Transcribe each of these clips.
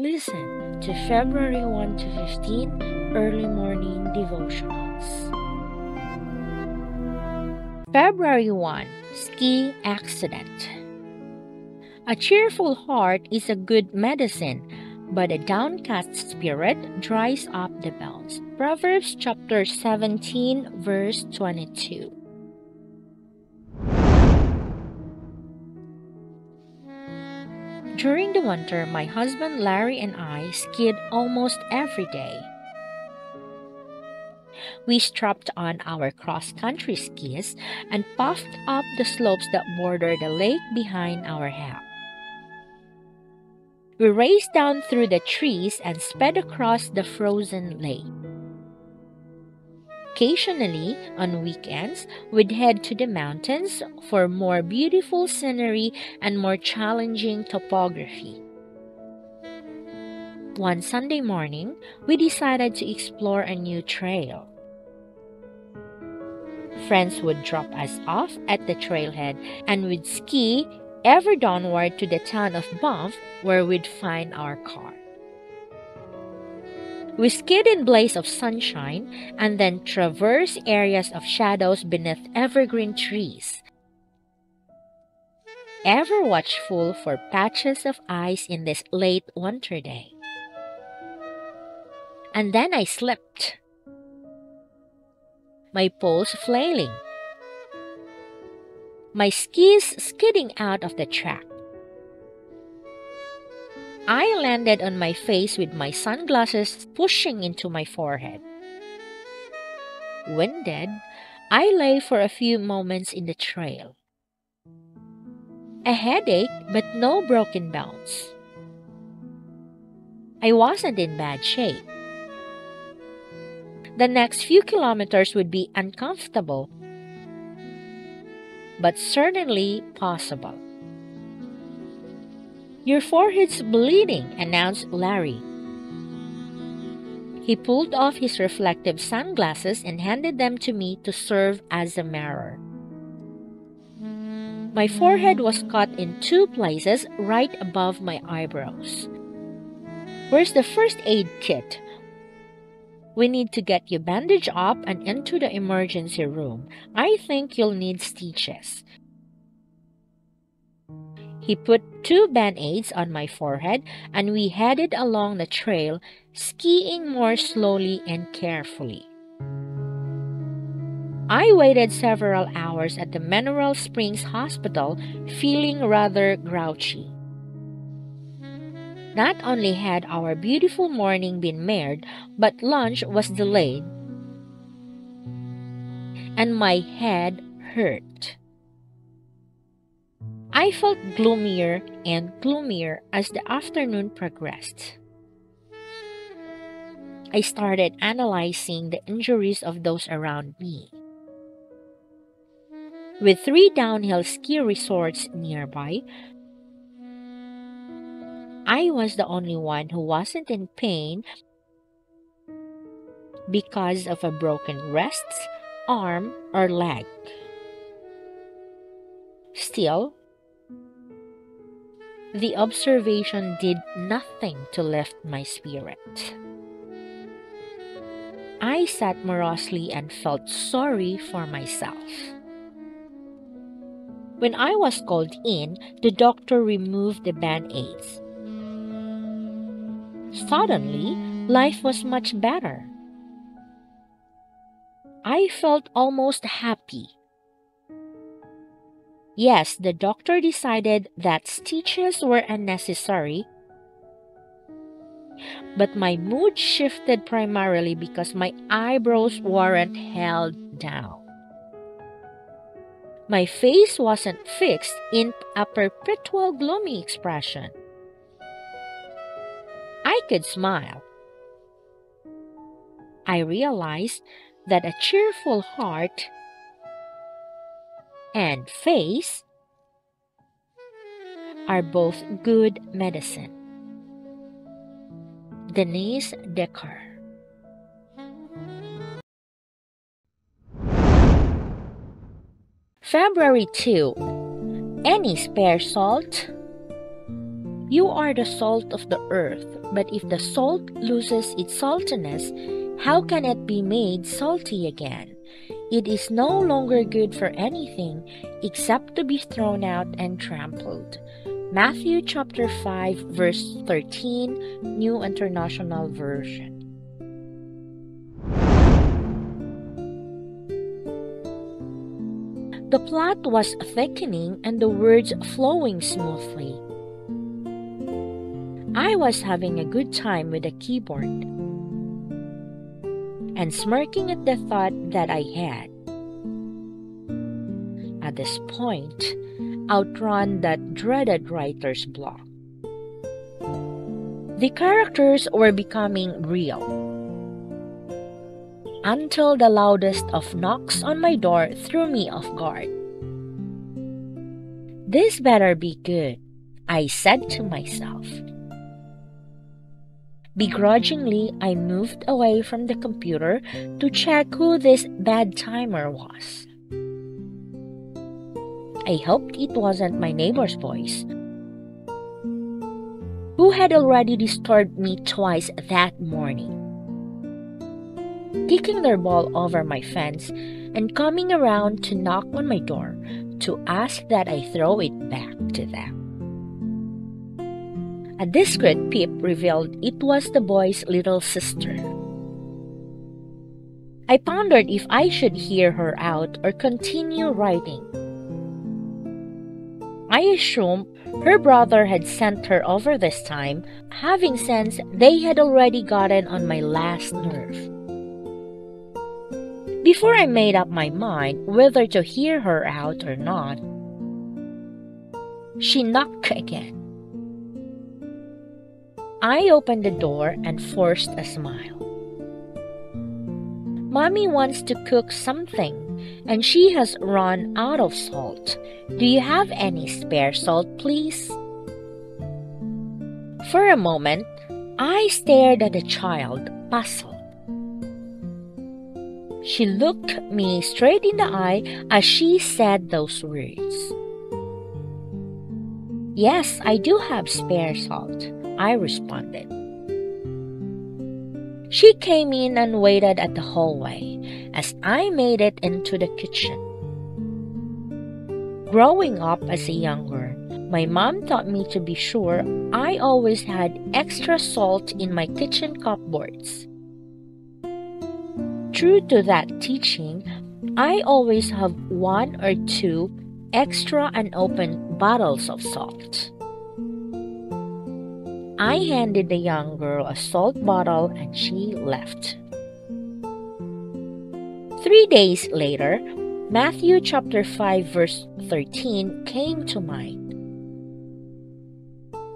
Listen to February 1 to 15 Early Morning Devotionals. February 1, Ski Accident. A cheerful heart is a good medicine, but a downcast spirit dries up the wells. Proverbs chapter 17, verse 22. During the winter, my husband Larry and I skied almost every day. We strapped on our cross-country skis and puffed up the slopes that border the lake behind our house. We raced down through the trees and sped across the frozen lake. Occasionally, on weekends, we'd head to the mountains for more beautiful scenery and more challenging topography. One Sunday morning, we decided to explore a new trail. Friends would drop us off at the trailhead and we'd ski ever downward to the town of Banff, where we'd find our car. We skid in blaze of sunshine and then traverse areas of shadows beneath evergreen trees, ever watchful for patches of ice in this late winter day. And then I slipped, my poles flailing, my skis skidding out of the track. I landed on my face with my sunglasses pushing into my forehead. Winded, I lay for a few moments in the trail. A headache, but no broken bones. I wasn't in bad shape. The next few kilometers would be uncomfortable, but certainly possible. "Your forehead's bleeding," announced Larry. He pulled off his reflective sunglasses and handed them to me to serve as a mirror. My forehead was cut in two places right above my eyebrows. "Where's the first aid kit? We need to get you bandaged up and into the emergency room. I think you'll need stitches." He put two band-aids on my forehead and we headed along the trail, skiing more slowly and carefully. I waited several hours at the Mineral Springs Hospital, feeling rather grouchy. Not only had our beautiful morning been marred, but lunch was delayed, and my head hurt. I felt gloomier and gloomier as the afternoon progressed. I started analyzing the injuries of those around me. With three downhill ski resorts nearby, I was the only one who wasn't in pain because of a broken wrist, arm, or leg. Still, the observation did nothing to lift my spirit. I sat morosely and felt sorry for myself. When I was called in, the doctor removed the band-aids. Suddenly, life was much better. I felt almost happy. Yes, the doctor decided that stitches were unnecessary, but my mood shifted primarily because my eyebrows weren't held down. My face wasn't fixed in a perpetual gloomy expression. I could smile. I realized that a cheerful heart and face are both good medicine. Denise Decker. February 2. Any spare salt? You are the salt of the earth, but if the salt loses its saltiness, how can it be made salty again? It is no longer good for anything except to be thrown out and trampled. Matthew chapter 5 verse 13, New International Version. The plot was thickening and the words flowing smoothly. I was having a good time with the keyboard and smirking at the thought that I had, at this point, outrun that dreaded writer's block. The characters were becoming real, until the loudest of knocks on my door threw me off guard. This better be good, I said to myself. Begrudgingly, I moved away from the computer to check who this bad timer was. I hoped it wasn't my neighbor's voice, who had already disturbed me twice that morning, kicking their ball over my fence and coming around to knock on my door to ask that I throw it back to them. A discreet peep revealed it was the boy's little sister. I pondered if I should hear her out or continue writing. I assumed her brother had sent her over this time, having sensed they had already gotten on my last nerve. Before I made up my mind whether to hear her out or not, she knocked again. I opened the door and forced a smile. Mommy wants to cook something, and she has run out of salt. Do you have any spare salt, please? For a moment, I stared at the child, puzzled. She looked me straight in the eye as she said those words. Yes, I do have spare salt, I responded. She came in and waited at the hallway as I made it into the kitchen. Growing up as a young girl, my mom taught me to be sure I always had extra salt in my kitchen cupboards. True to that teaching, I always have one or two extra unopened bottles of salt. I handed the young girl a salt bottle and she left. 3 days later, Matthew chapter 5 verse 13 came to mind.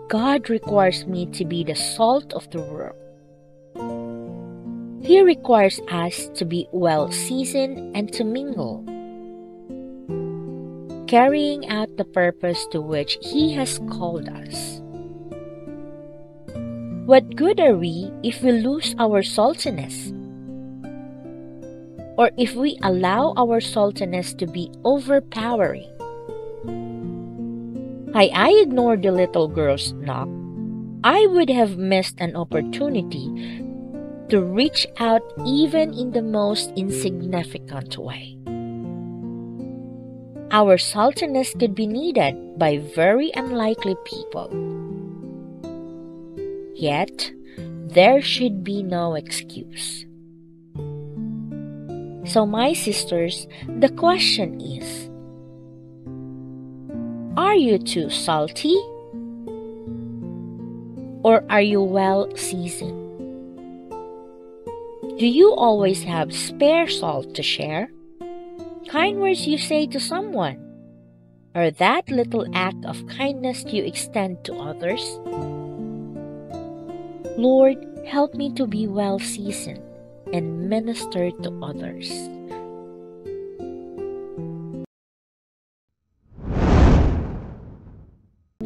God requires me to be the salt of the world. He requires us to be well-seasoned and to mingle, carrying out the purpose to which He has called us. What good are we if we lose our saltiness, or if we allow our saltiness to be overpowering? Had I ignored the little girl's knock, I would have missed an opportunity to reach out even in the most insignificant way. Our saltiness could be needed by very unlikely people. Yet, there should be no excuse. So my sisters, the question is, are you too salty? Or are you well seasoned? Do you always have spare salt to share? Kind words you say to someone, or that little act of kindness you extend to others? Lord, help me to be well-seasoned and minister to others.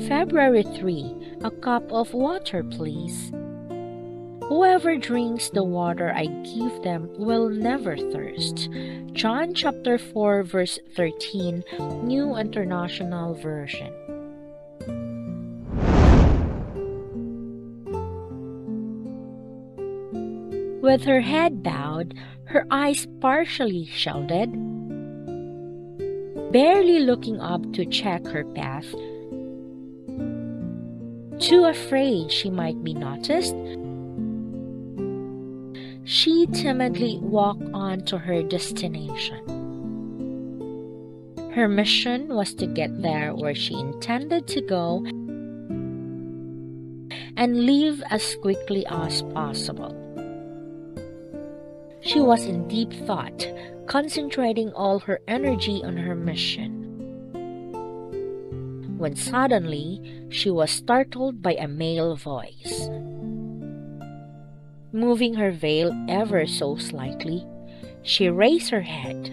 February 3, a cup of water, please. Whoever drinks the water I give them will never thirst. John chapter 4 verse 13, New International Version. with her head bowed, her eyes partially shielded, barely looking up to check her path, too afraid she might be noticed. She timidly walked on to her destination. Her mission was to get there where she intended to go and leave as quickly as possible. She was in deep thought, concentrating all her energy on her mission, when suddenly she was startled by a male voice. Moving her veil ever so slightly, she raised her head,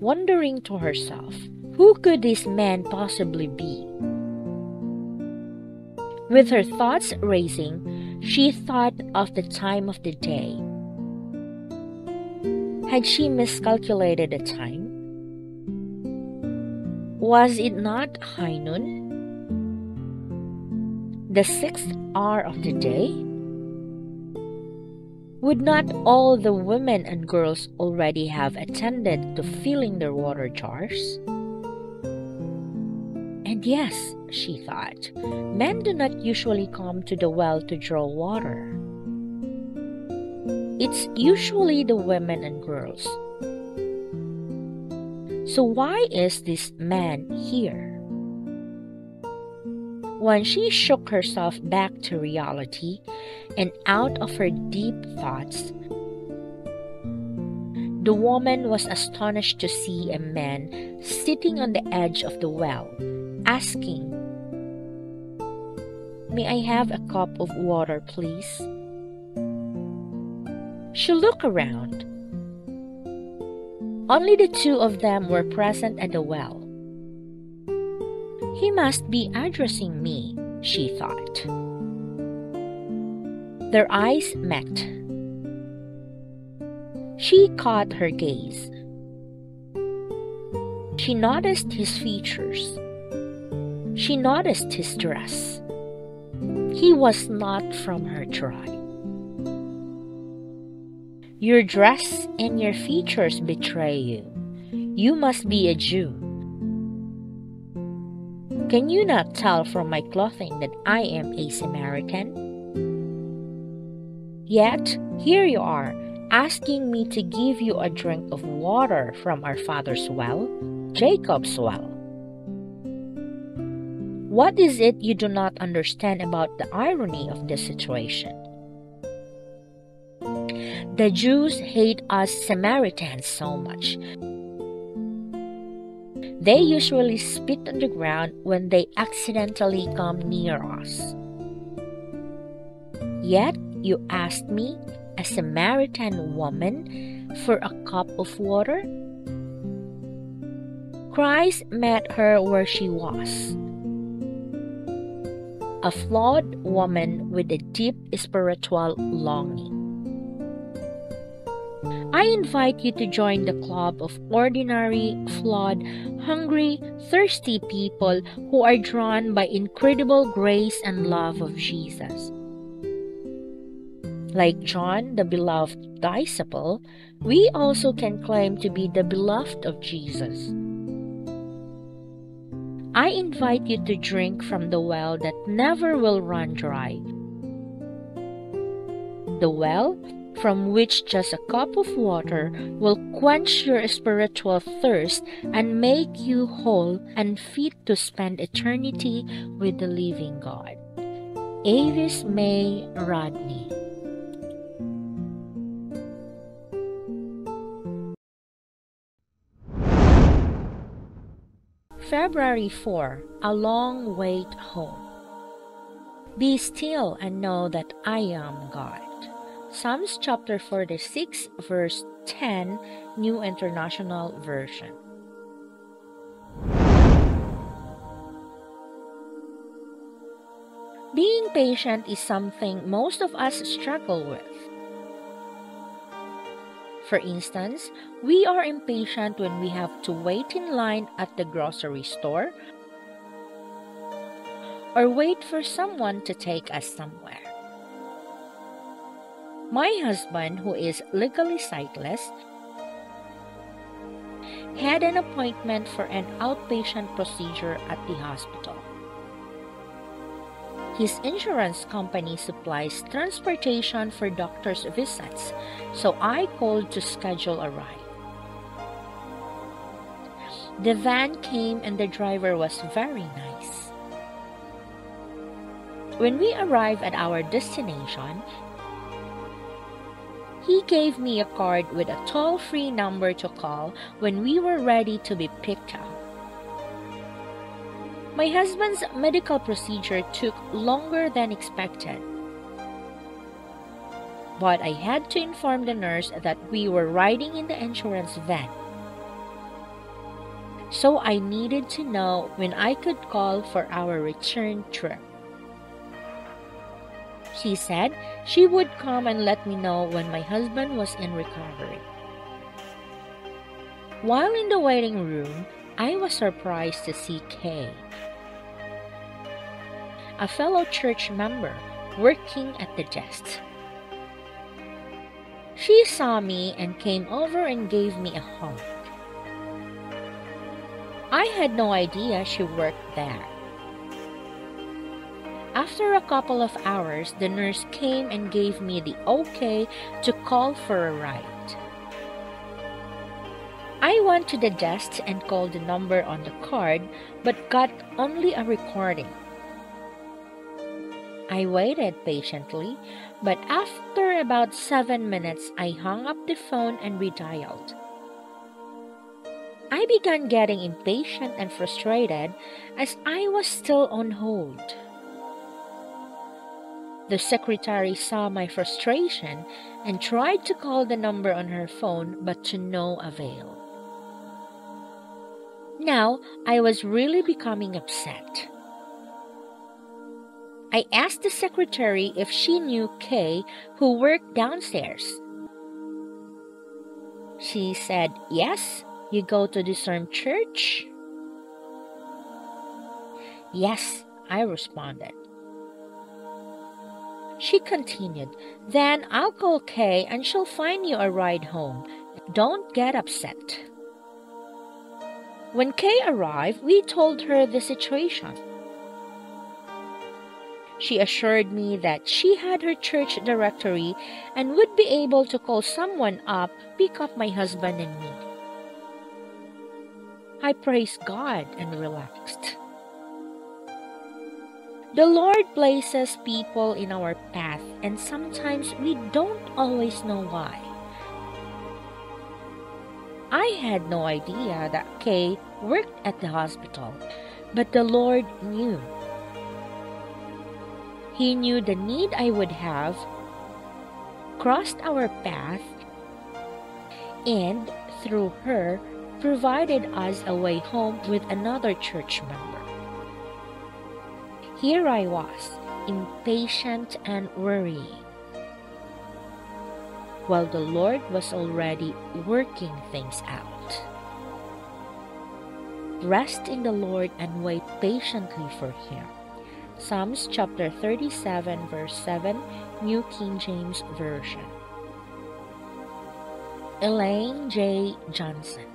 wondering to herself, who could this man possibly be? With her thoughts racing, she thought of the time of the day. Had she miscalculated the time? Was it not high noon? The 6th hour of the day? Would not all the women and girls already have attended to filling their water jars? And yes, she thought, men do not usually come to the well to draw water. It's usually the women and girls. So why is this man here? When she shook herself back to reality and out of her deep thoughts, the woman was astonished to see a man sitting on the edge of the well, asking, "May I have a cup of water, please?" She looked around. Only the two of them were present at the well. "He must be addressing me," she thought. Their eyes met. She caught her gaze. She noticed his features. She noticed his dress. He was not from her tribe. "Your dress and your features betray you. You must be a Jew. Can you not tell from my clothing that I am a Samaritan? Yet here you are, asking me to give you a drink of water from our father's well, Jacob's well. What is it you do not understand about the irony of this situation? The Jews hate us Samaritans so much. They usually spit on the ground when they accidentally come near us. Yet you asked me, a Samaritan woman, for a cup of water?" Christ met her where she was. A flawed woman with a deep spiritual longing. I invite you to join the club of ordinary, flawed, hungry, thirsty people who are drawn by incredible grace and love of Jesus. Like John, the beloved disciple, we also can claim to be the beloved of Jesus. I invite you to drink from the well that never will run dry. The well from which just a cup of water will quench your spiritual thirst and make you whole and fit to spend eternity with the living God. Avis May Rodney. February 4, a long wait home. Be still and know that I am God. Psalms chapter 46, verse 10, New International Version. Being patient is something most of us struggle with. For instance, we are impatient when we have to wait in line at the grocery store or wait for someone to take us somewhere. My husband, who is legally sightless, had an appointment for an outpatient procedure at the hospital. His insurance company supplies transportation for doctor's visits, so I called to schedule a ride. The van came and the driver was very nice. When we arrived at our destination, he gave me a card with a toll-free number to call when we were ready to be picked up. My husband's medical procedure took longer than expected, but I had to inform the nurse that we were riding in the insurance van, so I needed to know when I could call for our return trip. She said she would come and let me know when my husband was in recovery. While in the waiting room, I was surprised to see Kay, a fellow church member, working at the desk. She saw me and came over and gave me a hug. I had no idea she worked there. After a couple of hours, the nurse came and gave me the okay to call for a ride. I went to the desk and called the number on the card, but got only a recording. I waited patiently, but after about 7 minutes, I hung up the phone and redialed. I began getting impatient and frustrated as I was still on hold. The secretary saw my frustration and tried to call the number on her phone, but to no avail. Now, I was really becoming upset. I asked the secretary if she knew Kay, who worked downstairs. She said, "Yes, you go to the same church?" "Yes," I responded. She continued, "Then I'll call Kay and she'll find you a ride home. Don't get upset." When Kay arrived, we told her the situation. She assured me that she had her church directory and would be able to call someone up, pick up my husband and me. I praised God and relaxed. The Lord places people in our path, and sometimes we don't always know why. I had no idea that Kay worked at the hospital, but the Lord knew. He knew the need I would have, crossed our path, and through her, provided us a way home with another church member. Here I was, impatient and worrying, while the Lord was already working things out. Rest in the Lord and wait patiently for Him. Psalms chapter 37, verse 7, New King James Version. Elaine J. Johnson.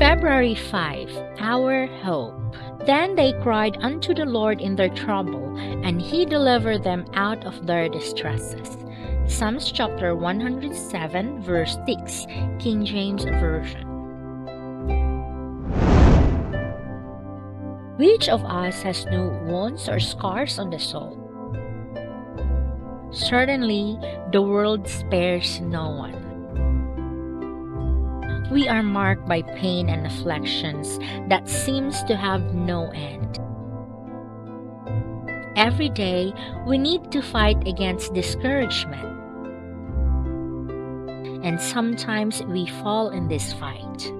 February 5, Our Hope. Then they cried unto the Lord in their trouble, and He delivered them out of their distresses. Psalms chapter 107, verse 6, King James Version. Which of us has no wounds or scars on the soul? Certainly, the world spares no one. We are marked by pain and afflictions that seems to have no end. Every day, we need to fight against discouragement. And sometimes we fall in this fight.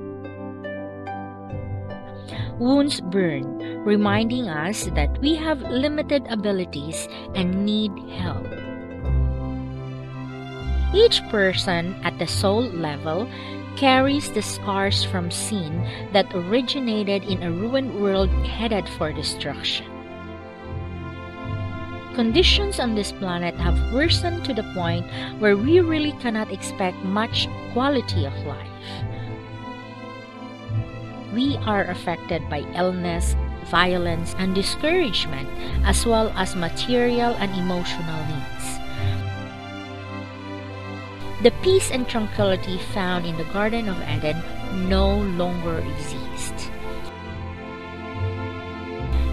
Wounds burn, reminding us that we have limited abilities and need help. Each person at the soul level carries the scars from sin that originated in a ruined world headed for destruction. Conditions on this planet have worsened to the point where we really cannot expect much quality of life. We are affected by illness, violence, and discouragement, as well as material and emotional needs. The peace and tranquility found in the Garden of Eden no longer exist.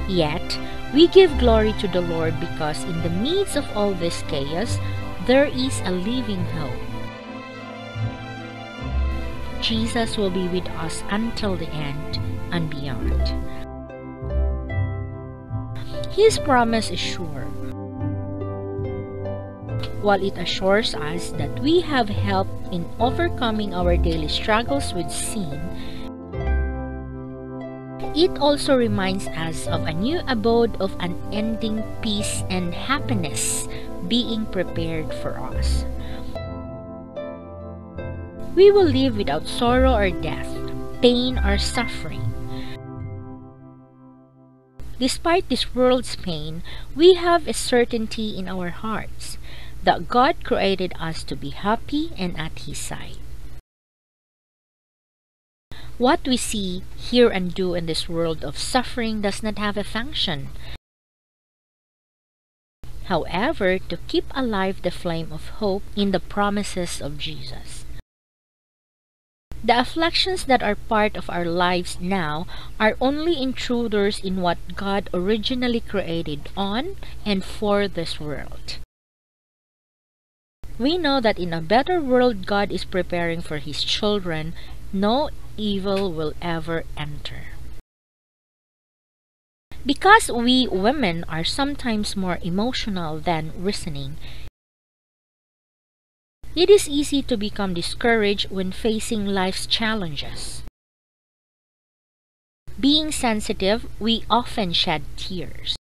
Yet, we give glory to the Lord because in the midst of all this chaos, there is a living hope. Jesus will be with us until the end and beyond. His promise is sure. While it assures us that we have help in overcoming our daily struggles with sin, it also reminds us of a new abode of unending peace and happiness being prepared for us. We will live without sorrow or death, pain or suffering. Despite this world's pain, we have a certainty in our hearts that God created us to be happy and at His side. What we see, hear, and do in this world of suffering does not have a function. However, to keep alive the flame of hope in the promises of Jesus. The afflictions that are part of our lives now are only intruders in what God originally created on and for this world. We know that in a better world God is preparing for His children, no evil will ever enter. Because we women are sometimes more emotional than reasoning, it is easy to become discouraged when facing life's challenges. Being sensitive, we often shed tears.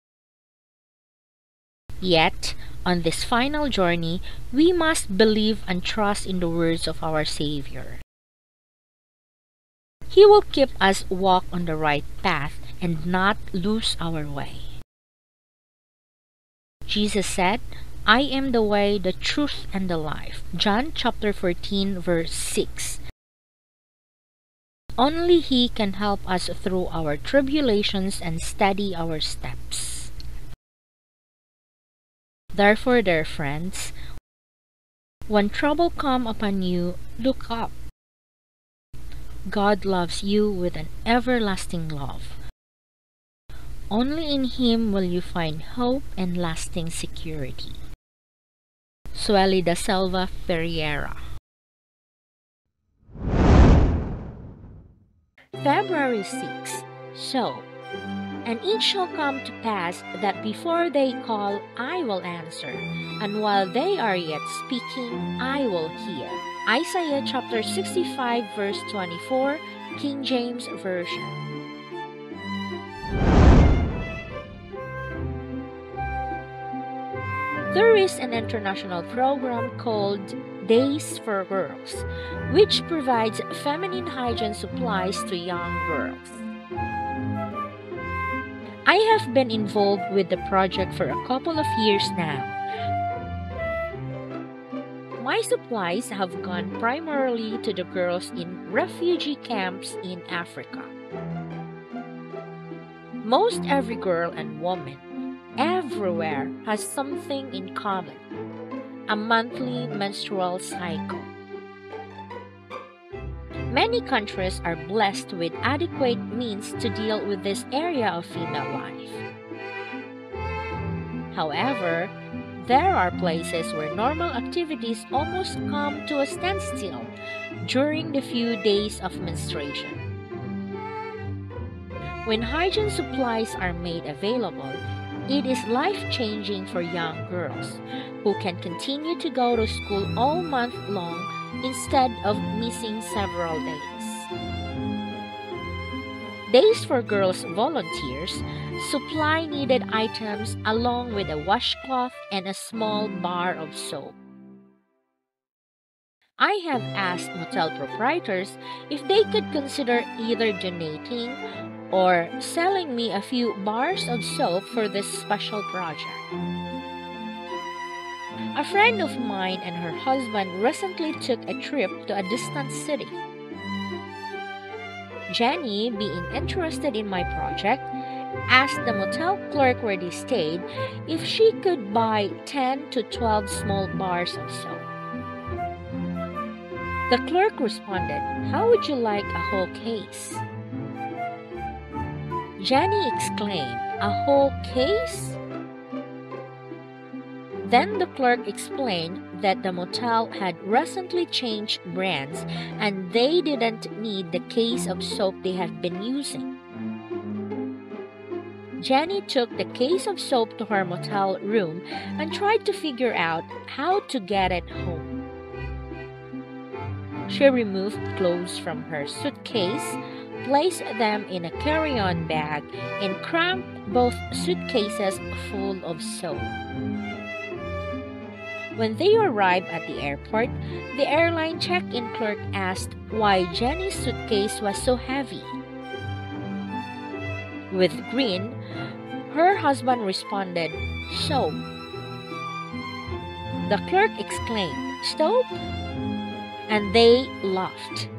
Yet, on this final journey, we must believe and trust in the words of our Savior. He will keep us walk on the right path and not lose our way. Jesus said, "I am the way, the truth, and the life." John chapter 14, verse 6. Only He can help us through our tribulations and steady our steps. Therefore, dear friends, when trouble comes upon you, look up. God loves you with an everlasting love. Only in Him will you find hope and lasting security. Sueli da Silva Ferreira. February 6. So, and it shall come to pass that before they call, I will answer, and while they are yet speaking, I will hear. Isaiah chapter 65, verse 24, King James Version. There is an international program called Days for Girls, which provides feminine hygiene supplies to young girls. I have been involved with the project for a couple of years now. My supplies have gone primarily to the girls in refugee camps in Africa. Most every girl and woman everywhere has something in common: a monthly menstrual cycle. Many countries are blessed with adequate means to deal with this area of female life. However, there are places where normal activities almost come to a standstill during the few days of menstruation. When hygiene supplies are made available, it is life-changing for young girls who can continue to go to school all month long instead of missing several days. Days for Girls volunteers supply needed items along with a washcloth and a small bar of soap. I have asked motel proprietors if they could consider either donating or selling me a few bars of soap for this special project. A friend of mine and her husband recently took a trip to a distant city. Jenny, being interested in my project, asked the motel clerk where they stayed if she could buy 10 to 12 small bars or so. The clerk responded, "How would you like a whole case?" Jenny exclaimed, "A whole case?" Then the clerk explained that the motel had recently changed brands and they didn't need the case of soap they had been using. Jenny took the case of soap to her motel room and tried to figure out how to get it home. She removed clothes from her suitcase, placed them in a carry-on bag, and crammed both suitcases full of soap. When they arrived at the airport, the airline check-in clerk asked why Jenny's suitcase was so heavy. With a grin, her husband responded, "Soap." The clerk exclaimed, "Soap?" And they laughed.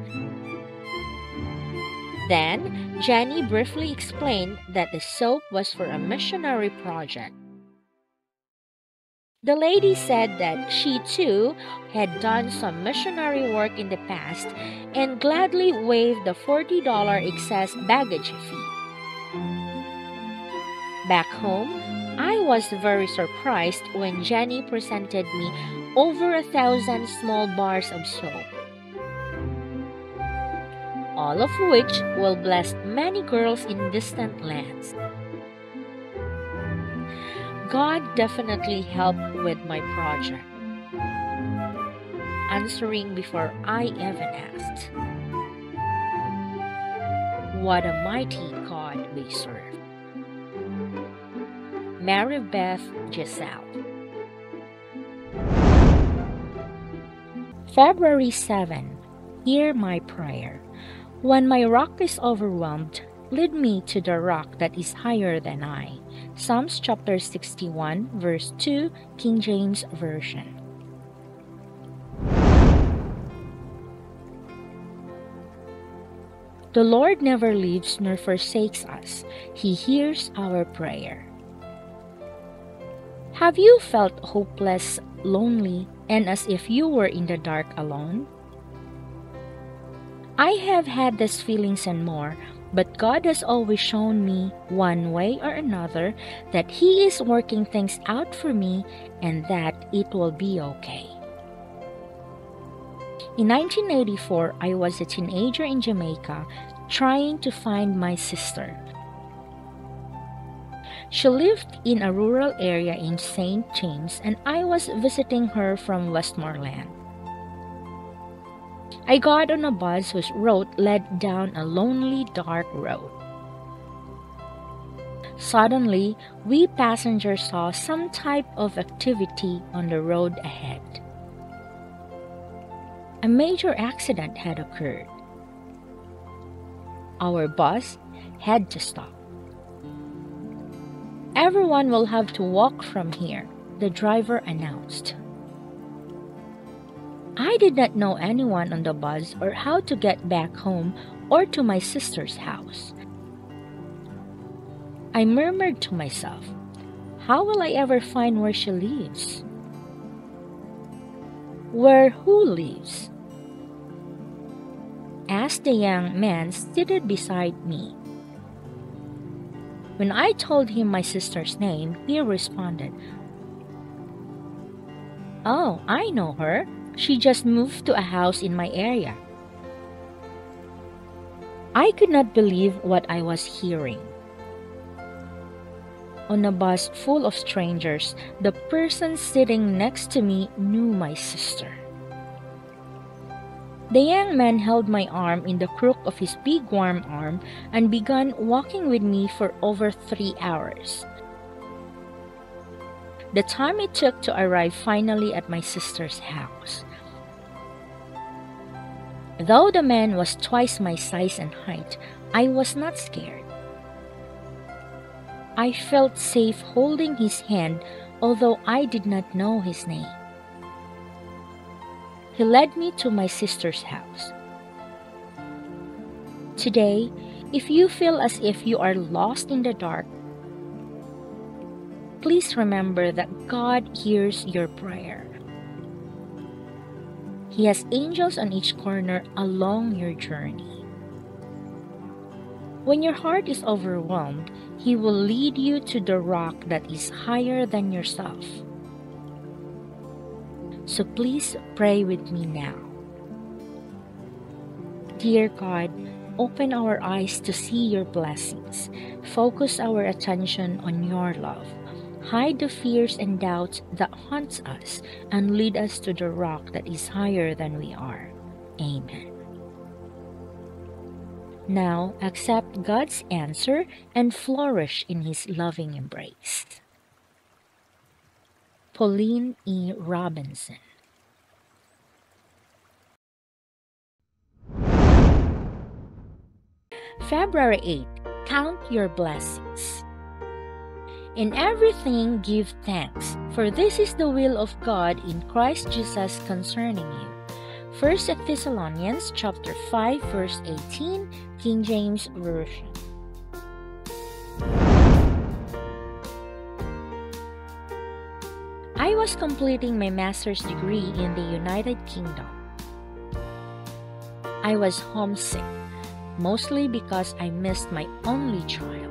Then, Jenny briefly explained that the soap was for a missionary project. The lady said that she too had done some missionary work in the past and gladly waived the $40 excess baggage fee. Back home, I was very surprised when Jenny presented me over 1,000 small bars of soap, all of which will bless many girls in distant lands. God definitely helped with my project, answering before I even asked. What a mighty God we serve. Mary Beth Giselle. February 7. Hear my prayer. When my rock is overwhelmed, lead me to the rock that is higher than I. Psalms chapter 61, verse 2, King James Version. The Lord never leaves nor forsakes us. He hears our prayer. Have you felt hopeless, lonely, and as if you were in the dark alone? I have had these feelings and more, but God has always shown me, one way or another, that He is working things out for me and that it will be okay. In 1984, I was a teenager in Jamaica trying to find my sister. She lived in a rural area in St. James, and I was visiting her from Westmoreland. I got on a bus whose road led down a lonely, dark road. Suddenly, we passengers saw some type of activity on the road ahead. A major accident had occurred. Our bus had to stop. "Everyone will have to walk from here," the driver announced. I did not know anyone on the bus or how to get back home or to my sister's house. I murmured to myself, "How will I ever find where she lives?" "Where who lives?" asked the young man seated beside me. When I told him my sister's name, he responded, "Oh, I know her. She just moved to a house in my area." I could not believe what I was hearing. On a bus full of strangers, the person sitting next to me knew my sister. The young man held my arm in the crook of his big warm arm and began walking with me for over 3 hours. The time it took to arrive finally at my sister's house. Though the man was twice my size and height, I was not scared. I felt safe holding his hand, although I did not know his name. He led me to my sister's house. Today, if you feel as if you are lost in the dark, please remember that God hears your prayer. He has angels on each corner along your journey. When your heart is overwhelmed, He will lead you to the rock that is higher than yourself. So please pray with me now. Dear God, open our eyes to see your blessings. Focus our attention on your love. Hide the fears and doubts that haunt us and lead us to the rock that is higher than we are. Amen. Now accept God's answer and flourish in His loving embrace. Pauline E. Robinson. February 8th, count your blessings. In everything give thanks, for this is the will of God in Christ Jesus concerning you. First Thessalonians chapter 5 verse 18, King James Version. I was completing my master's degree in the United Kingdom. I was homesick, mostly because I missed my only child.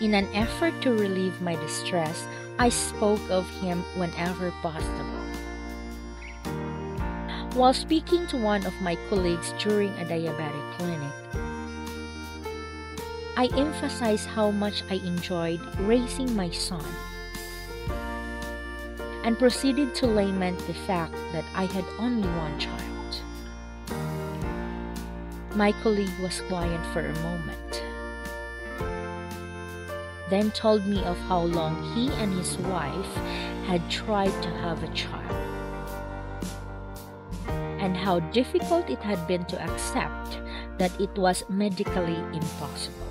In an effort to relieve my distress, I spoke of him whenever possible. While speaking to one of my colleagues during a diabetic clinic, I emphasized how much I enjoyed raising my son and proceeded to lament the fact that I had only one child. My colleague was quiet for a moment, then told me of how long he and his wife had tried to have a child, and how difficult it had been to accept that it was medically impossible.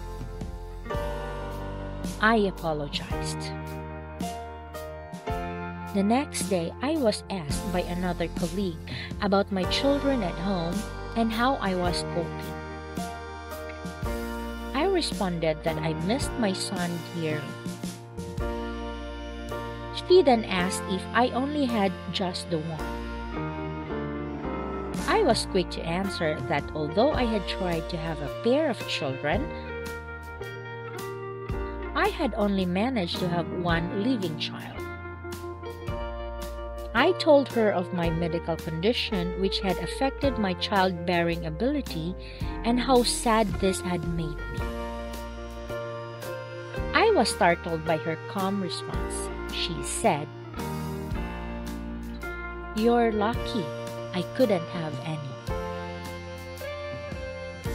I apologized. The next day, I was asked by another colleague about my children at home and how I was coping. I responded that I missed my son dearly. She then asked if I only had just the one. I was quick to answer that although I had tried to have a pair of children, I had only managed to have one living child. I told her of my medical condition, which had affected my childbearing ability, and how sad this had made me. I was startled by her calm response. She said, "You're lucky. I couldn't have any."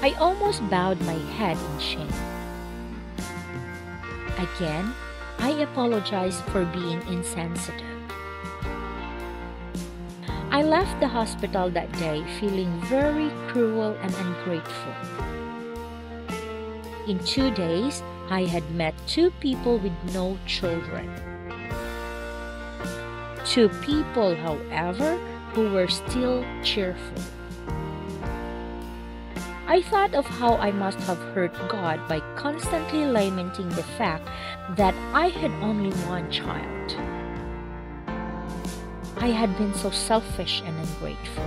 I almost bowed my head in shame. Again, I apologized for being insensitive. I left the hospital that day feeling very cruel and ungrateful. In 2 days, I had met 2 people with no children. 2 people, however, who were still cheerful. I thought of how I must have hurt God by constantly lamenting the fact that I had only one child. I had been so selfish and ungrateful.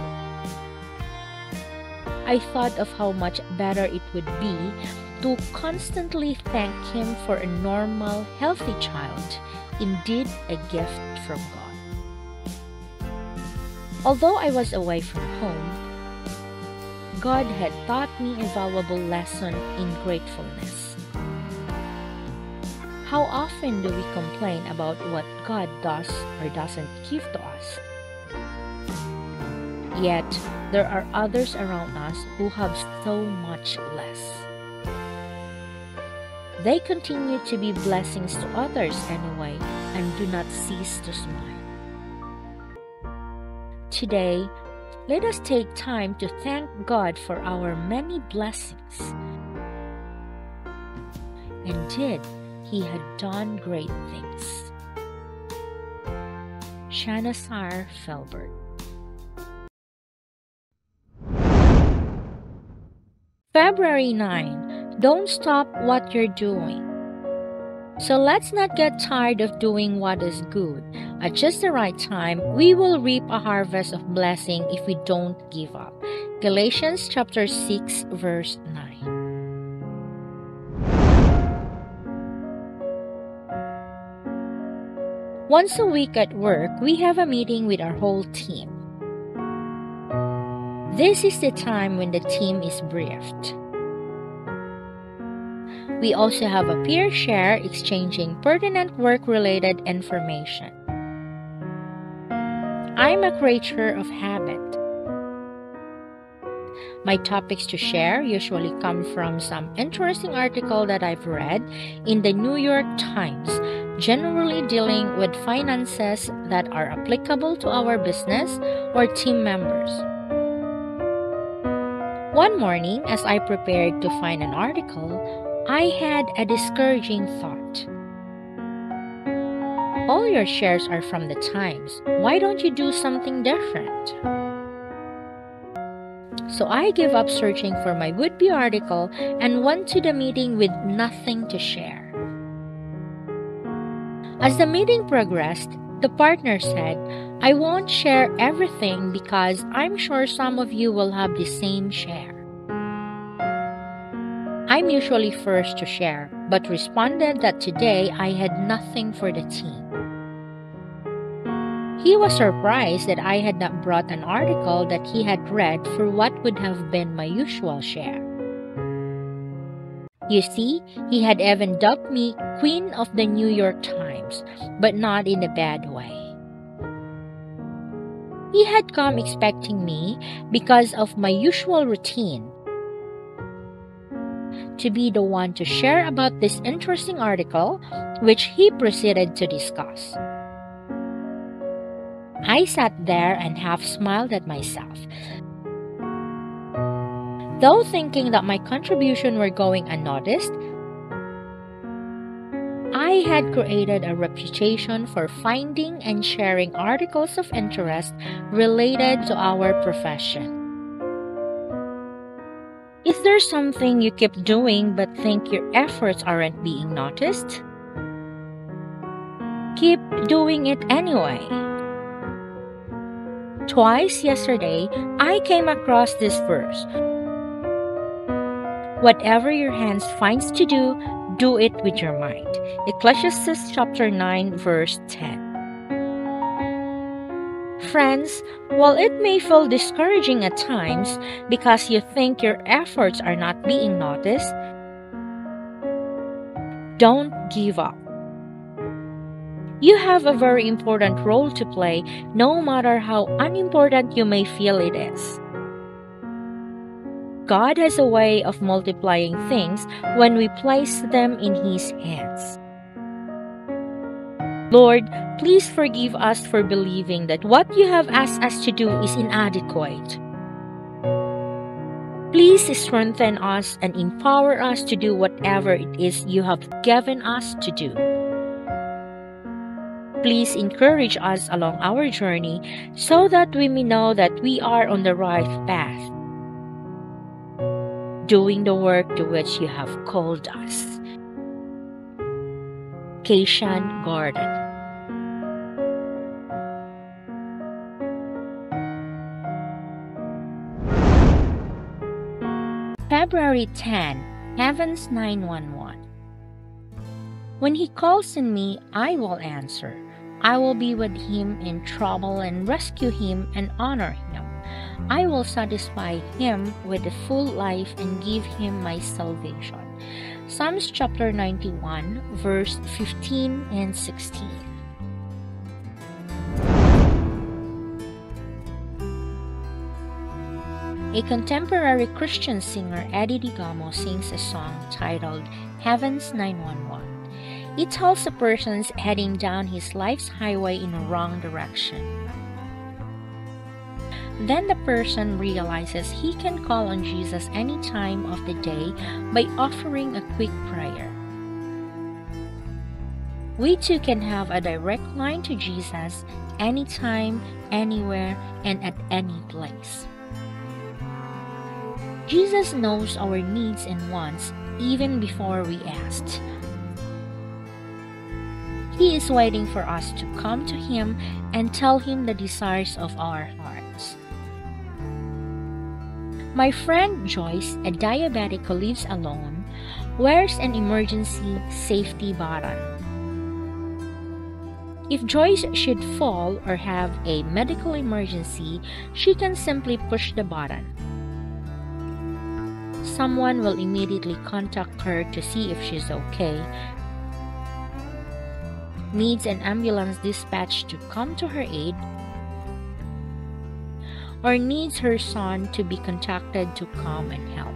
I thought of how much better it would be to constantly thank Him for a normal, healthy child, indeed a gift from God. Although I was away from home, God had taught me a valuable lesson in gratefulness. How often do we complain about what God does or doesn't give to us? Yet, there are others around us who have so much less. They continue to be blessings to others anyway and do not cease to smile. Today, let us take time to thank God for our many blessings. Indeed, He had done great things. Shanazar Felbert. February 9. Don't stop what you're doing. So let's not get tired of doing what is good. At just the right time, we will reap a harvest of blessing if we don't give up. Galatians chapter 6, verse 9. Once a week at work, we have a meeting with our whole team. This is the time when the team is briefed. We also have a peer share exchanging pertinent work-related information. I'm a creature of habit. My topics to share usually come from some interesting article that I've read in the New York Times, generally dealing with finances that are applicable to our business or team members. One morning, as I prepared to find an article, I had a discouraging thought. All your shares are from the Times. Why don't you do something different? So I gave up searching for my would-be article and went to the meeting with nothing to share. As the meeting progressed, the partner said, "I won't share everything because I'm sure some of you will have the same share." I'm usually first to share, but responded that today I had nothing for the team. He was surprised that I had not brought an article that he had read for what would have been my usual share. You see, he had even dubbed me Queen of the New York Times, but not in a bad way. He had come expecting me, because of my usual routine, to be the one to share about this interesting article, which he proceeded to discuss. I sat there and half smiled at myself. Though thinking that my contribution were going unnoticed, I had created a reputation for finding and sharing articles of interest related to our profession. Is there something you keep doing but think your efforts aren't being noticed? Keep doing it anyway. Twice yesterday, I came across this verse. Whatever your hands finds to do, do it with your mind. Ecclesiastes chapter 9, verse 10. Friends, while it may feel discouraging at times because you think your efforts are not being noticed, don't give up. You have a very important role to play, no matter how unimportant you may feel it is. God has a way of multiplying things when we place them in His hands. Lord, please forgive us for believing that what you have asked us to do is inadequate. Please strengthen us and empower us to do whatever it is you have given us to do. Please encourage us along our journey so that we may know that we are on the right path, doing the work to which you have called us. Keishan Garden. February 10, Heaven's 911. When He calls on me, I will answer. I will be with him in trouble and rescue him and honor him. I will satisfy him with a full life and give him my salvation. Psalms chapter 91, verse 15 and 16. A contemporary Christian singer, Eddie Digamo, sings a song titled Heaven's 911. It tells a person heading down his life's highway in the wrong direction. Then the person realizes he can call on Jesus any time of the day by offering a quick prayer. We too can have a direct line to Jesus anytime, anywhere, and at any place. Jesus knows our needs and wants even before we asked. He is waiting for us to come to Him and tell Him the desires of our hearts. My friend Joyce, a diabetic who lives alone, wears an emergency safety button. If Joyce should fall or have a medical emergency, she can simply push the button. Someone will immediately contact her to see if she's okay, needs an ambulance dispatched to come to her aid, or needs her son to be contacted to come and help.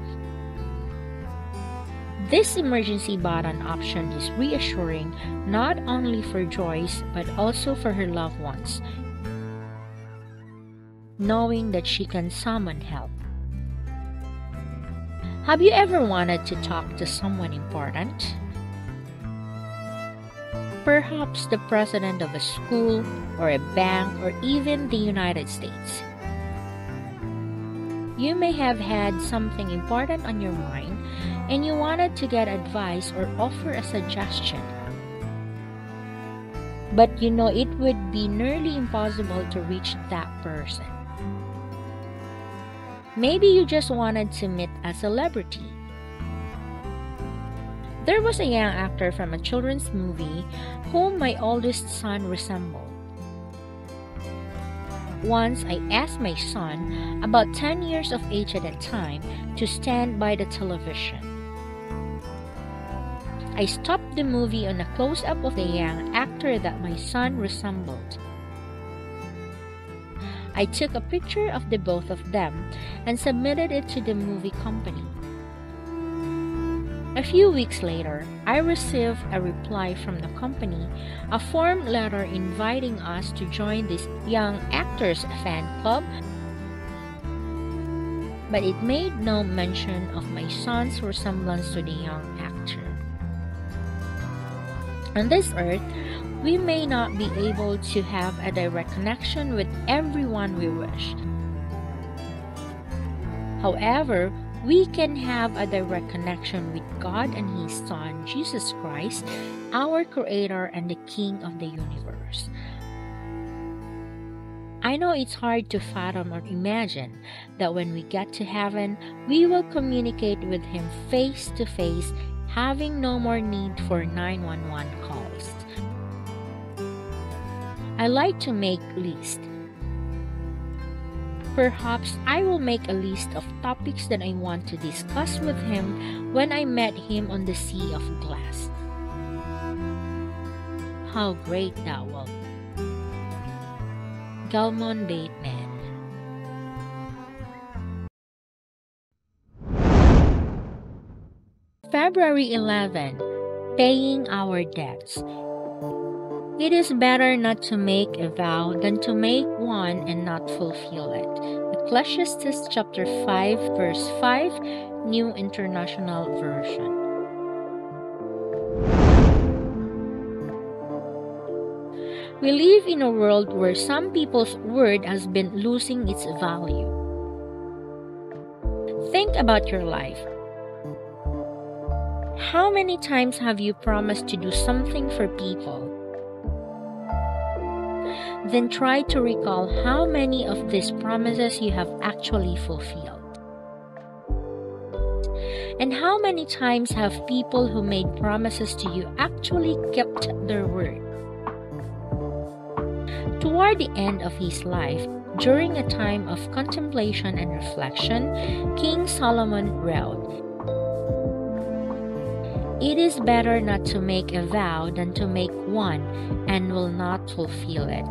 This emergency button option is reassuring not only for Joyce but also for her loved ones, knowing that she can summon help. Have you ever wanted to talk to someone important? Perhaps the president of a school or a bank or even the United States. You may have had something important on your mind and you wanted to get advice or offer a suggestion. But you know it would be nearly impossible to reach that person. Maybe you just wanted to meet a celebrity. There was a young actor from a children's movie whom my oldest son resembled. Once I asked my son, about 10 years of age at that time, to stand by the television. I stopped the movie on a close-up of the young actor that my son resembled. I took a picture of the both of them and submitted it to the movie company. A few weeks later, I received a reply from the company, a form letter inviting us to join this young actor's fan club, but it made no mention of my son's resemblance to the young actor. On this earth, we may not be able to have a direct connection with everyone we wish. However, we can have a direct connection with God and His Son, Jesus Christ, our Creator and the King of the universe. I know it's hard to fathom or imagine that when we get to heaven, we will communicate with Him face to face, having no more need for 911 calls. I like to make lists. Perhaps I will make a list of topics that I want to discuss with Him when I met Him on the sea of glass. How great thou wilt! Galmon Bateman. February 11. Paying our debts. It is better not to make a vow than to make one and not fulfill it. Ecclesiastes chapter 5, verse 5, New International Version. We live in a world where some people's word has been losing its value. Think about your life. How many times have you promised to do something for people? Then try to recall how many of these promises you have actually fulfilled. And how many times have people who made promises to you actually kept their word? Toward the end of his life, during a time of contemplation and reflection, King Solomon wrote, "It is better not to make a vow than to make one and will not fulfill it."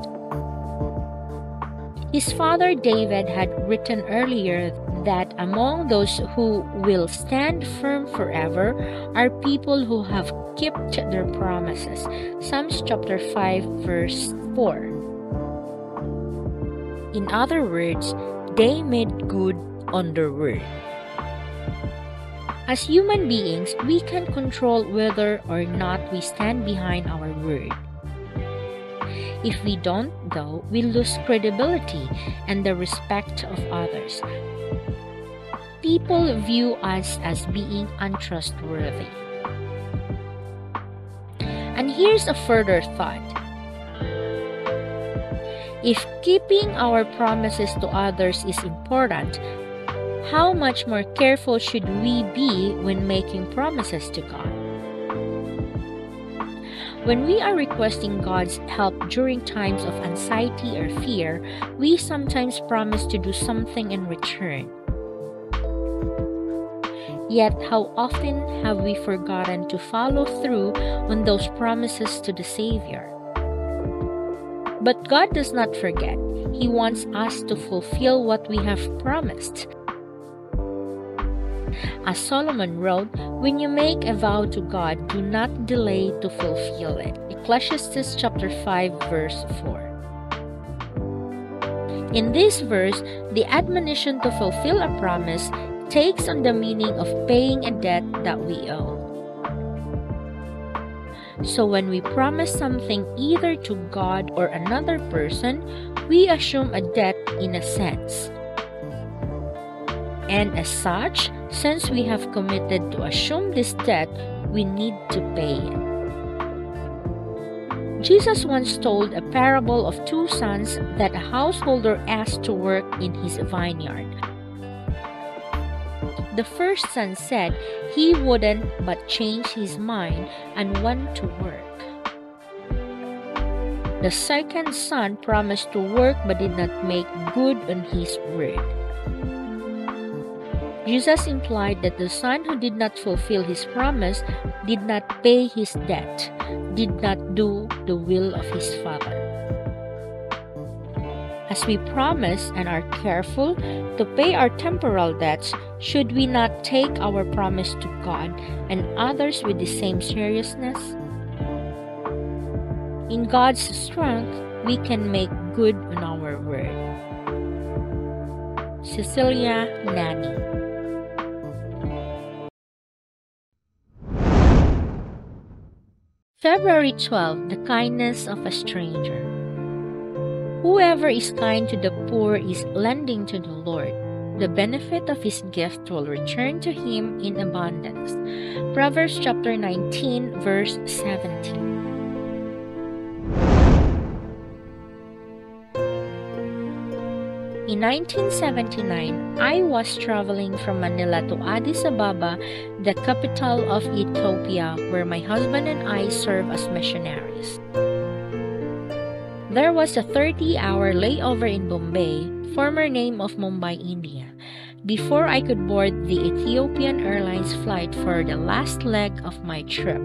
His father David had written earlier that among those who will stand firm forever are people who have kept their promises. Psalms chapter 5, verse 4. In other words, they made good on their word. As human beings, we can control whether or not we stand behind our word. If we don't, though, we lose credibility and the respect of others. People view us as being untrustworthy. And here's a further thought. If keeping our promises to others is important, how much more careful should we be when making promises to God? When we are requesting God's help during times of anxiety or fear, we sometimes promise to do something in return. Yet, how often have we forgotten to follow through on those promises to the Savior? But God does not forget. He wants us to fulfill what we have promised. As Solomon wrote, when you make a vow to God, do not delay to fulfill it. Ecclesiastes chapter 5, verse 4. In this verse, the admonition to fulfill a promise takes on the meaning of paying a debt that we owe. So when we promise something either to God or another person, we assume a debt in a sense. And as such, since we have committed to assume this debt, we need to pay it. Jesus once told a parable of two sons that a householder asked to work in his vineyard. The first son said he wouldn't but changed his mind and went to work. The second son promised to work but did not make good on his word. Jesus implied that the son who did not fulfill his promise did not pay his debt, did not do the will of his father. As we promise and are careful to pay our temporal debts, should we not take our promise to God and others with the same seriousness? In God's strength, we can make good on our word. Cecilia Nagy. February 12, the kindness of a stranger. Whoever is kind to the poor is lending to the Lord. The benefit of his gift will return to him in abundance. Proverbs chapter 19, verse 17. In 1979, I was traveling from Manila to Addis Ababa, the capital of Ethiopia, where my husband and I serve as missionaries. There was a 30-hour layover in Bombay, former name of Mumbai, India, before I could board the Ethiopian Airlines flight for the last leg of my trip.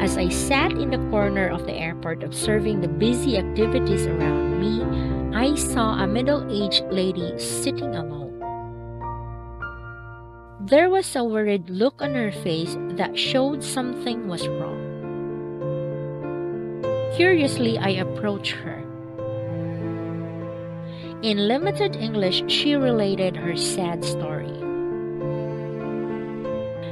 As I sat in the corner of the airport observing the busy activities around me, I saw a middle-aged lady sitting alone. There was a worried look on her face that showed something was wrong. Curiously, I approached her. In limited English, she related her sad story.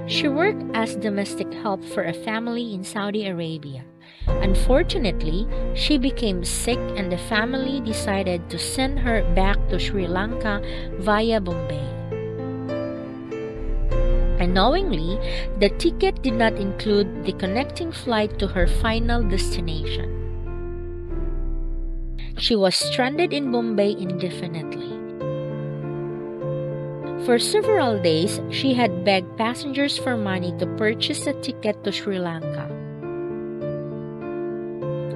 She worked as domestic help for a family in Saudi Arabia. Unfortunately, she became sick and the family decided to send her back to Sri Lanka via Bombay. Unknowingly, the ticket did not include the connecting flight to her final destination. She was stranded in Bombay indefinitely. For several days, she had begged passengers for money to purchase a ticket to Sri Lanka.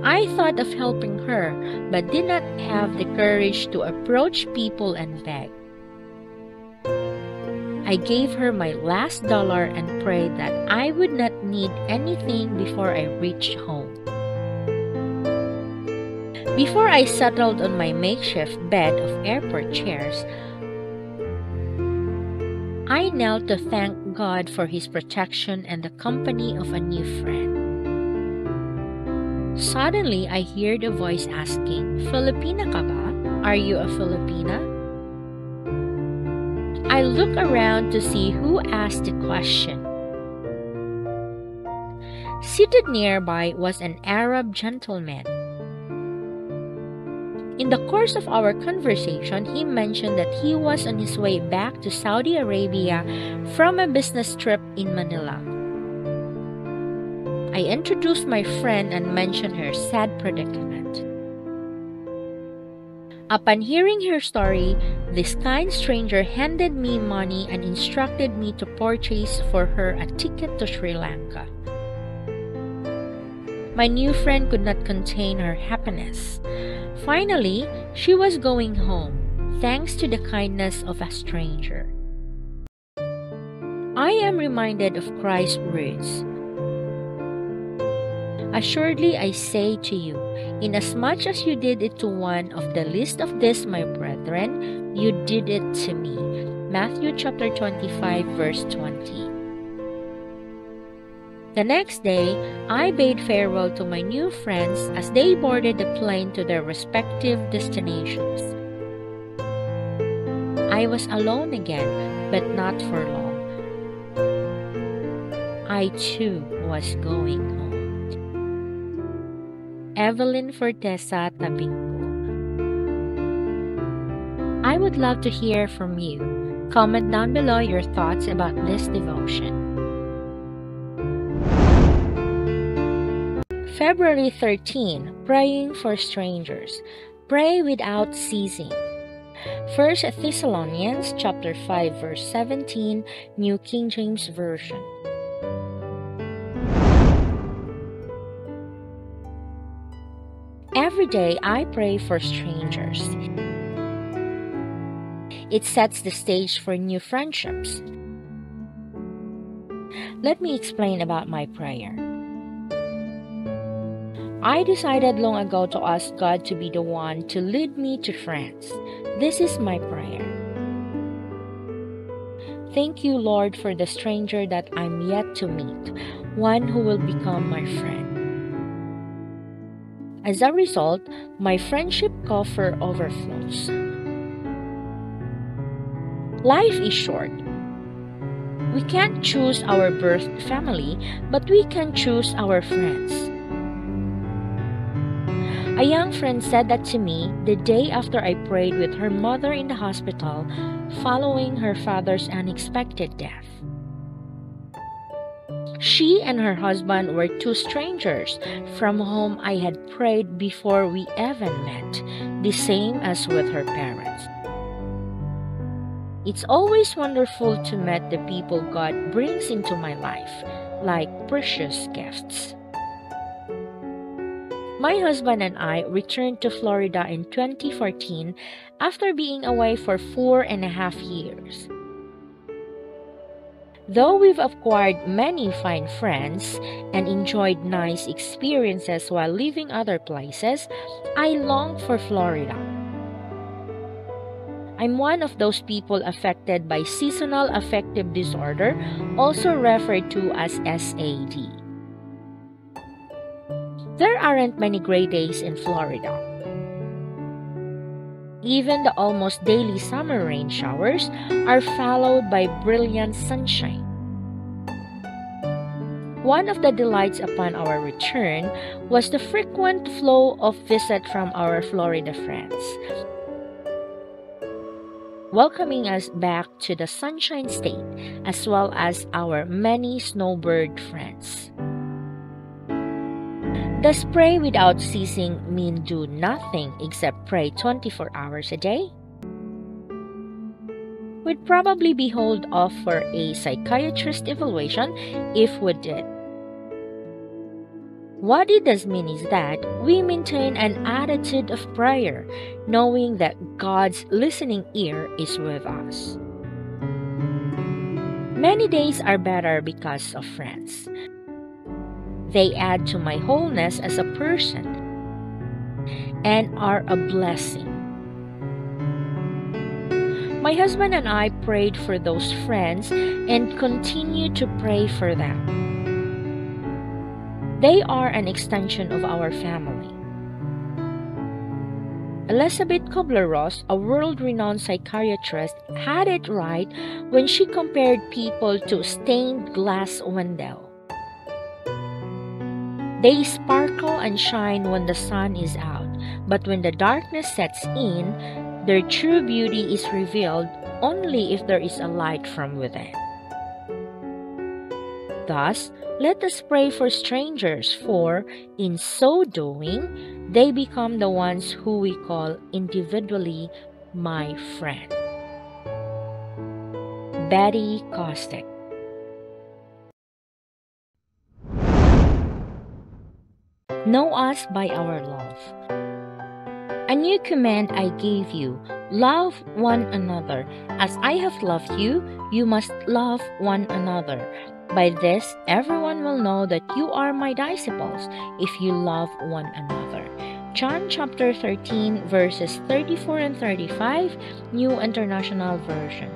I thought of helping her, but did not have the courage to approach people and beg. I gave her my last dollar and prayed that I would not need anything before I reached home. Before I settled on my makeshift bed of airport chairs, I knelt to thank God for His protection and the company of a new friend. Suddenly, I heard a voice asking, "Filipina ka ba? Are you a Filipina?" I look around to see who asked the question. Seated nearby was an Arab gentleman. In the course of our conversation, he mentioned that he was on his way back to Saudi Arabia from a business trip in Manila. I introduced my friend and mentioned her sad predicament. Upon hearing her story, this kind stranger handed me money and instructed me to purchase for her a ticket to Sri Lanka. My new friend could not contain her happiness. Finally, she was going home, thanks to the kindness of a stranger. I am reminded of Christ's words. Assuredly, I say to you, inasmuch as you did it to one of the least of these, my brethren, you did it to me. Matthew chapter 25, verse 20. The next day, I bade farewell to my new friends as they boarded the plane to their respective destinations. I was alone again, but not for long. I too was going home. Evelyn Fortesa Tabingo. I would love to hear from you. Comment down below your thoughts about this devotion. February 13, praying for strangers. Pray without ceasing. First Thessalonians chapter 5 verse 17, New King James Version. Every day I pray for strangers. It sets the stage for new friendships. Let me explain about my prayer. I decided long ago to ask God to be the one to lead me to friends. This is my prayer. Thank you, Lord, for the stranger that I'm yet to meet, one who will become my friend. As a result, my friendship coffer overflows. Life is short. We can't choose our birth family, but we can choose our friends. A young friend said that to me the day after I prayed with her mother in the hospital following her father's unexpected death. She and her husband were two strangers from whom I had prayed before we even met, the same as with her parents. It's always wonderful to meet the people God brings into my life, like precious gifts. My husband and I returned to Florida in 2014 after being away for 4.5 years. Though we've acquired many fine friends and enjoyed nice experiences while living other places, I long for Florida. I'm one of those people affected by seasonal affective disorder, also referred to as SAD. There aren't many gray days in Florida. Even the almost daily summer rain showers are followed by brilliant sunshine. One of the delights upon our return was the frequent flow of visits from our Florida friends, welcoming us back to the Sunshine State, as well as our many snowbird friends. Does pray without ceasing mean do nothing except pray 24 hours a day? We'd probably be hauled off for a psychiatrist evaluation if we did. What it does mean is that we maintain an attitude of prayer, knowing that God's listening ear is with us. Many days are better because of friends. They add to my wholeness as a person and are a blessing. My husband and I prayed for those friends and continue to pray for them. They are an extension of our family. Elizabeth Kubler-Ross, a world-renowned psychiatrist, had it right when she compared people to stained glass window. They sparkle and shine when the sun is out, but when the darkness sets in, their true beauty is revealed only if there is a light from within. Thus, let us pray for strangers, for in so doing, they become the ones who we call individually my friend. Betty Kostick. Know us by our love. A new command I gave you, love one another. As I have loved you, you must love one another. By this, everyone will know that you are my disciples, if you love one another. John chapter 13, verses 34 and 35, New International Version.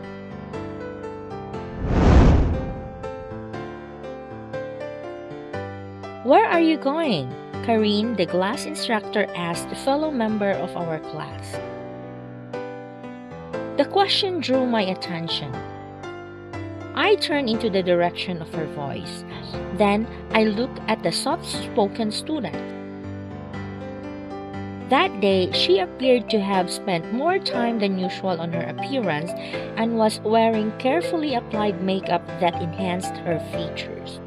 Where are you going? Karine, the glass instructor, asked a fellow member of our class. The question drew my attention. I turned into the direction of her voice. Then I looked at the soft-spoken student. That day, she appeared to have spent more time than usual on her appearance and was wearing carefully applied makeup that enhanced her features.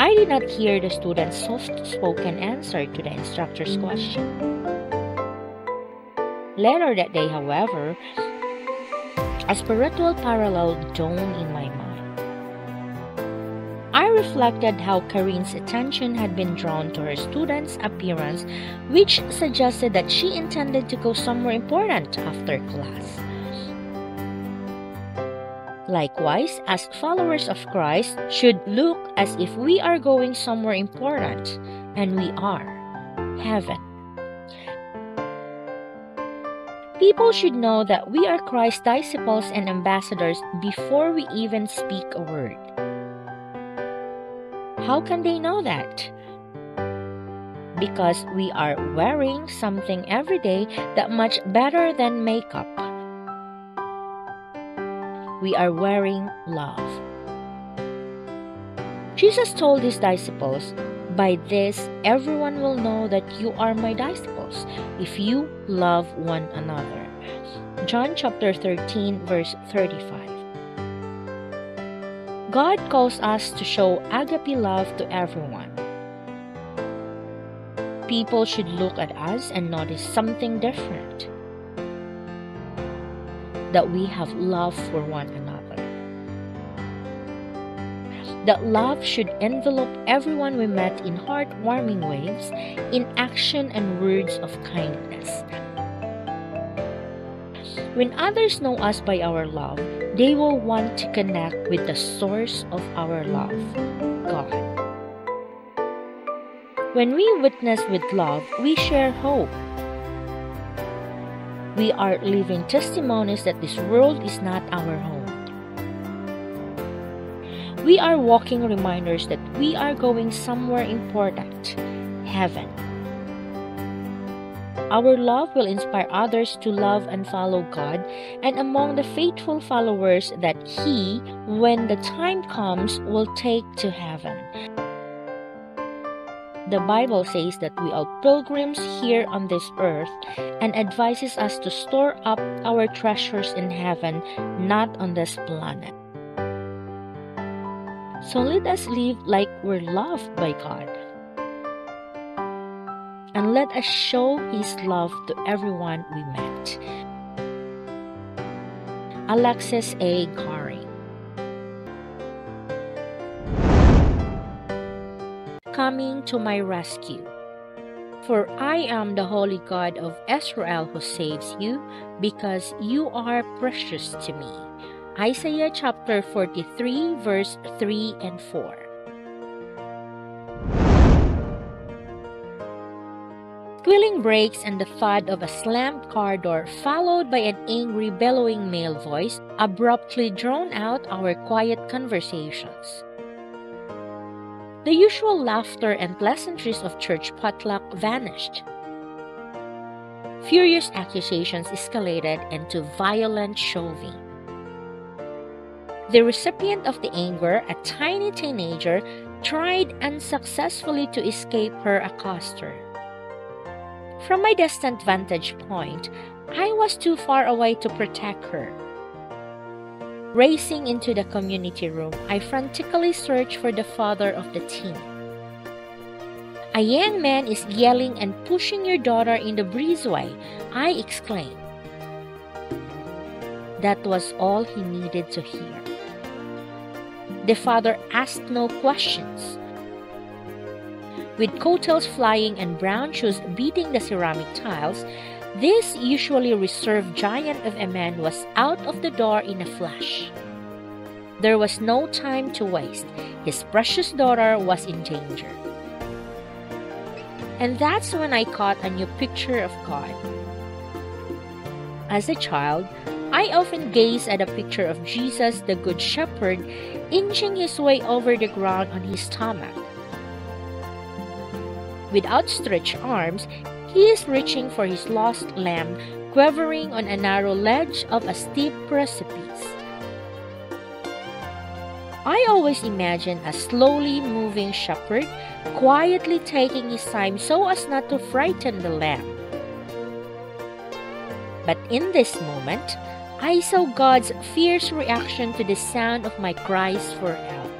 I did not hear the student's soft-spoken answer to the instructor's question. Later that day, however, a spiritual parallel dawned in my mind. I reflected how Karine's attention had been drawn to her student's appearance, which suggested that she intended to go somewhere important after class. Likewise, as followers of Christ, should look as if we are going somewhere important, and we are, heaven. People should know that we are Christ's disciples and ambassadors before we even speak a word. How can they know that? Because we are wearing something every day that much better than makeup. We are wearing love. Jesus told his disciples, "By this, everyone will know that you are my disciples, if you love one another." John chapter 13, verse 35. God calls us to show agape love to everyone. People should look at us and notice something different, that we have love for one another. That love should envelop everyone we met in heartwarming waves, in action and words of kindness. When others know us by our love, they will want to connect with the source of our love, God. When we witness with love, we share hope. We are living testimonies that this world is not our home. We are walking reminders that we are going somewhere important, heaven. Our love will inspire others to love and follow God, and among the faithful followers that He, when the time comes, will take to heaven. The Bible says that we are pilgrims here on this earth and advises us to store up our treasures in heaven, not on this planet. So let us live like we're loved by God. And let us show His love to everyone we met. Alexis A. Gary. Coming to my rescue. For I am the holy God of Israel who saves you, because you are precious to me. Isaiah chapter 43, verse 3 and 4. Squealing brakes and the thud of a slammed car door, followed by an angry, bellowing male voice, abruptly drowned out our quiet conversations. The usual laughter and pleasantries of church potluck vanished. Furious accusations escalated into violent shoving. The recipient of the anger, a tiny teenager, tried unsuccessfully to escape her accoster. From my distant vantage point, I was too far away to protect her. Racing into the community room, I frantically search for the father of the teen. "A young man is yelling and pushing your daughter in the breezeway," I exclaimed. That was all he needed to hear. The father asked no questions. With coattails flying and brown shoes beating the ceramic tiles, this usually reserved giant of a man was out of the door in a flash. There was no time to waste. His precious daughter was in danger. And that's when I caught a new picture of God. As a child, I often gazed at a picture of Jesus, the Good Shepherd, inching his way over the ground on his stomach. With outstretched arms, he is reaching for his lost lamb, quivering on a narrow ledge of a steep precipice. I always imagine a slowly moving shepherd, quietly taking his time so as not to frighten the lamb. But in this moment, I saw God's fierce reaction to the sound of my cries for help.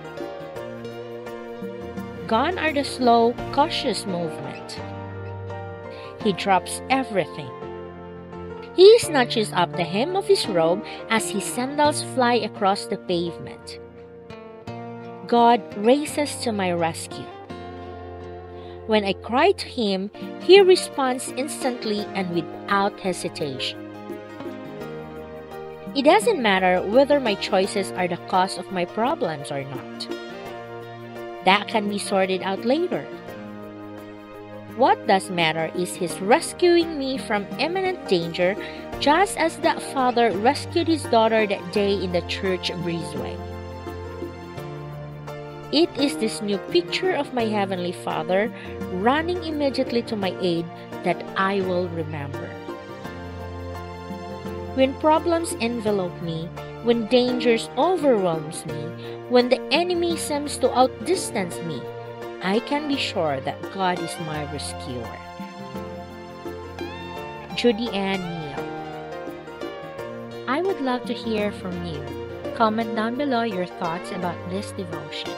Gone are the slow, cautious movement. He drops everything. He snatches up the hem of his robe as his sandals fly across the pavement. God races to my rescue. When I cry to him, he responds instantly and without hesitation. It doesn't matter whether my choices are the cause of my problems or not. That can be sorted out later. What does matter is his rescuing me from imminent danger, just as that father rescued his daughter that day in the church breezeway. It is this new picture of my Heavenly Father running immediately to my aid that I will remember. When problems envelop me, when dangers overwhelms me, when the enemy seems to outdistance me, I can be sure that God is my rescuer. Judy Ann Neal. I would love to hear from you. Comment down below your thoughts about this devotion.